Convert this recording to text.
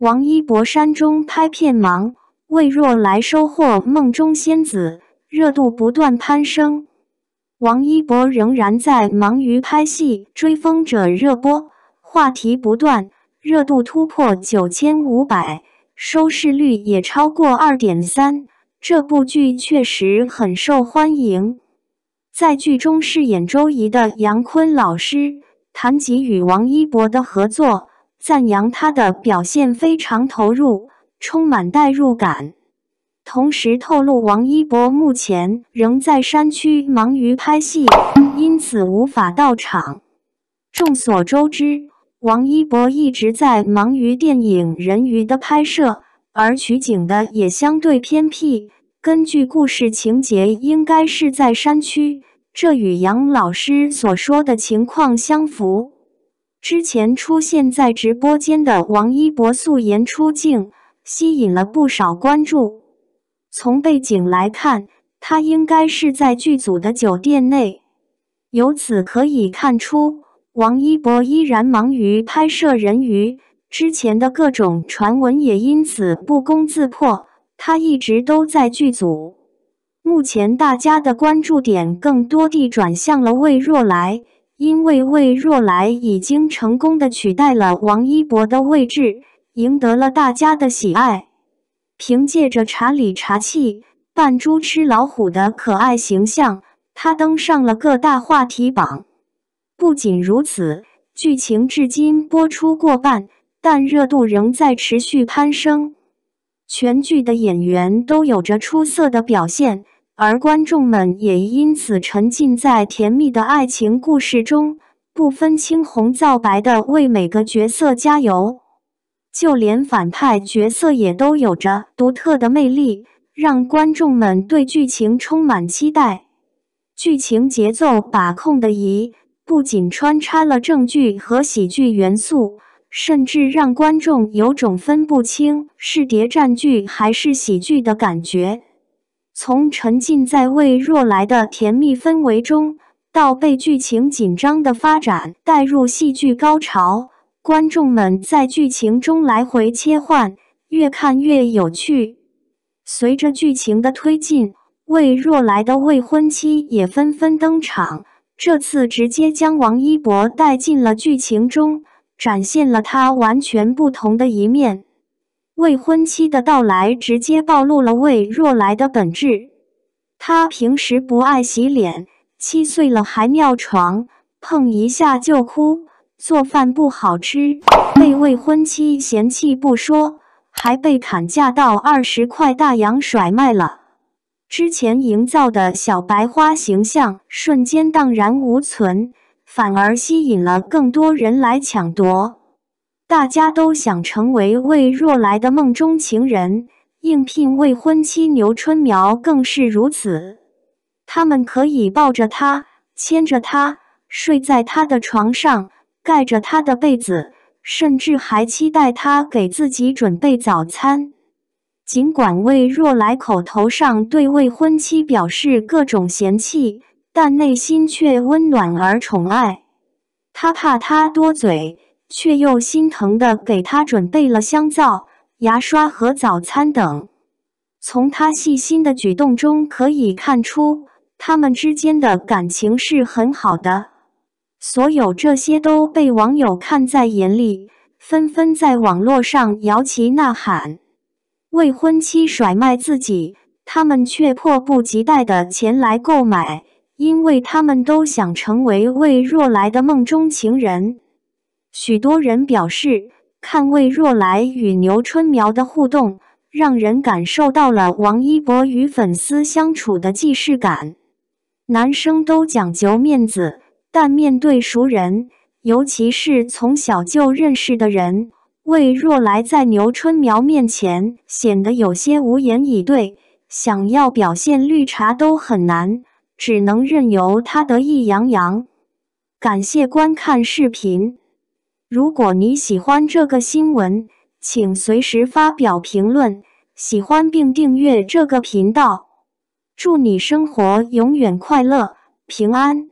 王一博山中拍片忙，魏若来收获梦中仙子，热度不断攀升。王一博仍然在忙于拍戏，追风者热播，话题不断，热度突破 9500， 收视率也超过 2.3。 这部剧确实很受欢迎。在剧中饰演周仪的杨坤老师谈及与王一博的合作，赞扬他的表现非常投入，充满代入感。同时透露王一博目前仍在山区忙于拍戏，因此无法到场。众所周知，王一博一直在忙于电影《人鱼》的拍摄，而取景的也相对偏僻。根据故事情节，应该是在山区，这与杨老师所说的情况相符。 之前出现在直播间的王一博素颜出镜，吸引了不少关注。从背景来看，他应该是在剧组的酒店内。由此可以看出，王一博依然忙于拍摄《人鱼》，之前的各种传闻也因此不攻自破。他一直都在剧组。目前大家的关注点更多地转向了魏若来。 因为魏若来已经成功的取代了王一博的位置，赢得了大家的喜爱。凭借着茶里茶气、扮猪吃老虎的可爱形象，他登上了各大话题榜。不仅如此，剧情至今播出过半，但热度仍在持续攀升。全剧的演员都有着出色的表现。 而观众们也因此沉浸在甜蜜的爱情故事中，不分青红皂白地为每个角色加油。就连反派角色也都有着独特的魅力，让观众们对剧情充满期待。剧情节奏把控得宜，不仅穿插了正剧和喜剧元素，甚至让观众有种分不清是谍战剧还是喜剧的感觉。 从沉浸在魏若来的甜蜜氛围中，到被剧情紧张的发展带入戏剧高潮，观众们在剧情中来回切换，越看越有趣。随着剧情的推进，魏若来的未婚妻也纷纷登场，这次直接将王一博带进了剧情中，展现了他完全不同的一面。 未婚妻的到来直接暴露了魏若来的本质。她平时不爱洗脸，7岁了还尿床，碰一下就哭，做饭不好吃，被未婚妻嫌弃不说，还被砍价到20块大洋甩卖了。之前营造的小白花形象瞬间荡然无存，反而吸引了更多人来抢夺。 大家都想成为魏若来的梦中情人，应聘未婚妻牛春苗更是如此。他们可以抱着她，牵着她，睡在她的床上，盖着她的被子，甚至还期待她给自己准备早餐。尽管魏若来口头上对未婚妻表示各种嫌弃，但内心却温暖而宠爱。他怕她多嘴， 却又心疼地给他准备了香皂、牙刷和早餐等。从他细心的举动中可以看出，他们之间的感情是很好的。所有这些都被网友看在眼里，纷纷在网络上摇旗呐喊。未婚妻甩卖自己，他们却迫不及待地前来购买，因为他们都想成为魏若来的梦中情人。 许多人表示，看魏若来与牛春苗的互动，让人感受到了王一博与粉丝相处的既视感。男生都讲究面子，但面对熟人，尤其是从小就认识的人，魏若来在牛春苗面前显得有些无言以对，想要表现绿茶都很难，只能任由他得意洋洋。感谢观看视频。 如果你喜欢这个新闻，请随时发表评论，喜欢并订阅这个频道。祝你生活永远快乐、平安。